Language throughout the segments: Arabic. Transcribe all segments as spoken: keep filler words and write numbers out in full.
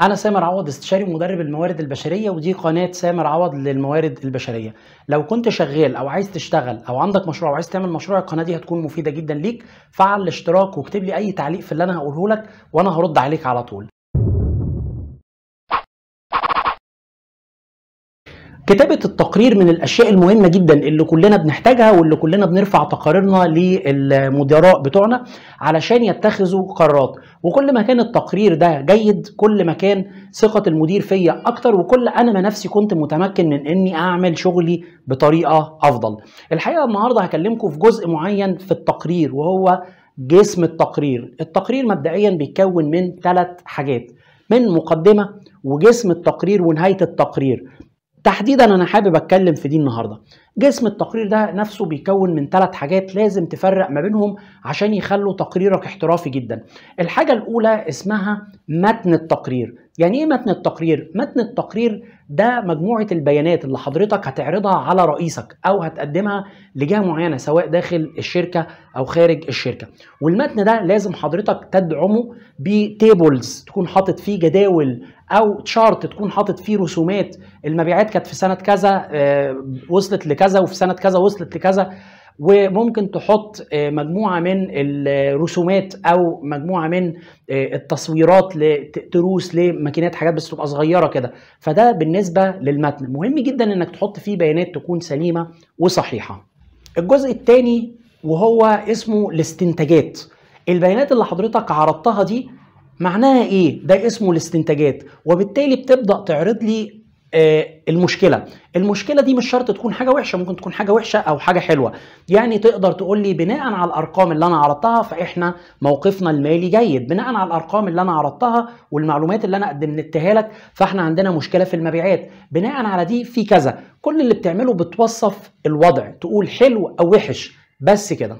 أنا سامر عوض، استشاري ومدرب الموارد البشرية، ودي قناة سامر عوض للموارد البشرية. لو كنت شغال أو عايز تشتغل أو عندك مشروع وعايز تعمل مشروع، القناة دي هتكون مفيدة جدا ليك. فعل الاشتراك واكتب لي أي تعليق في اللي أنا هقوله لك وأنا هرد عليك على طول. كتابة التقرير من الأشياء المهمة جدا اللي كلنا بنحتاجها، واللي كلنا بنرفع تقاريرنا للمدراء بتوعنا علشان يتخذوا قرارات. وكل ما كان التقرير ده جيد، كل ما كان ثقة المدير فيا أكتر، وكل أنا ما نفسي كنت متمكن من إني أعمل شغلي بطريقة أفضل. الحقيقة النهاردة هكلمكم في جزء معين في التقرير، وهو جسم التقرير. التقرير مبدئيا بيتكون من ثلاث حاجات، من مقدمة وجسم التقرير ونهاية التقرير. تحديدا انا حابب اتكلم في دي النهارده. جسم التقرير ده نفسه بيكون من ثلاث حاجات لازم تفرق ما بينهم عشان يخلوا تقريرك احترافي جدا. الحاجه الاولى اسمها متن التقرير. يعني ايه متن التقرير؟ متن التقرير ده مجموعه البيانات اللي حضرتك هتعرضها على رئيسك او هتقدمها لجهه معينه، سواء داخل الشركه او خارج الشركه. والمتن ده لازم حضرتك تدعمه بتيبلز تكون حاطط فيه جداول، او تشارت تكون حاطط فيه رسومات. المبيعات كانت في سنه كذا وصلت لكذا، وفي سنه كذا وصلت لكذا. وممكن تحط مجموعه من الرسومات او مجموعه من التصويرات لتروس لماكينات، حاجات بس تبقى صغيره كده. فده بالنسبه للمتن. مهم جدا انك تحط فيه بيانات تكون سليمه وصحيحه. الجزء الثاني وهو اسمه الاستنتاجات. البيانات اللي حضرتك عرضتها دي معناها ايه؟ ده اسمه الاستنتاجات. وبالتالي بتبدا تعرض لي آه المشكله. المشكله دي مش شرط تكون حاجه وحشه، ممكن تكون حاجه وحشه او حاجه حلوه. يعني تقدر تقول لي بناء على الارقام اللي انا عرضتها فاحنا موقفنا المالي جيد، بناء على الارقام اللي انا عرضتها والمعلومات اللي انا قدمتها لك فاحنا عندنا مشكله في المبيعات، بناء على دي في كذا. كل اللي بتعمله بتوصف الوضع، تقول حلو او وحش بس كده.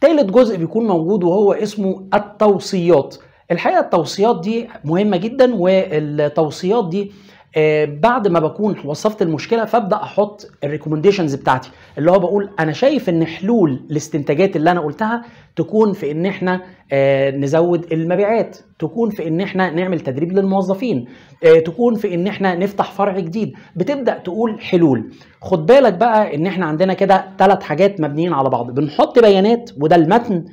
تالت جزء بيكون موجود وهو اسمه التوصيات. الحقيقه التوصيات دي مهمه جدا، والتوصيات دي آه بعد ما بكون وصفت المشكله فابدا احط الريكومنديشنز بتاعتي، اللي هو بقول انا شايف ان حلول الاستنتاجات اللي انا قلتها تكون في ان احنا آه نزود المبيعات، تكون في ان احنا نعمل تدريب للموظفين، آه تكون في ان احنا نفتح فرع جديد. بتبدا تقول حلول. خد بالك بقى ان احنا عندنا كده ثلاث حاجات مبنيين على بعض، بنحط بيانات وده المتن،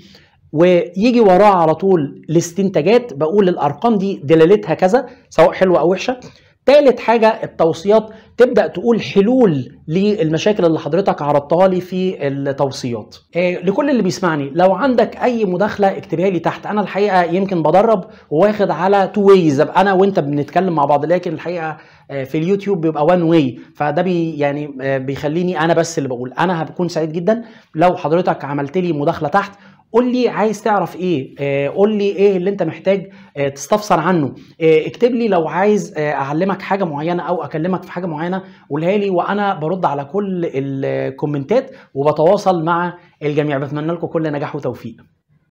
ويجي وراه على طول الاستنتاجات، بقول الارقام دي دلالتها كذا سواء حلوه او وحشه. تالت حاجة التوصيات، تبدأ تقول حلول للمشاكل اللي حضرتك عرضتها لي في التوصيات. إيه لكل اللي بيسمعني، لو عندك أي مداخلة اكتبها لي تحت. أنا الحقيقة يمكن بدرب واخد على تو ويز، أبقى أنا وأنت بنتكلم مع بعض، لكن الحقيقة في اليوتيوب بيبقى وان واي، فده بي يعني بيخليني أنا بس اللي بقول. أنا هبكون سعيد جدا لو حضرتك عملت لي مداخلة تحت، قول لي عايز تعرف ايه، قول لي ايه اللي انت محتاج تستفسر عنه، اكتب لي لو عايز اعلمك حاجه معينه او اكلمك في حاجه معينه قولها لي، وانا برد على كل الكومنتات وبتواصل مع الجميع. بتمنى لكم كل نجاح وتوفيق.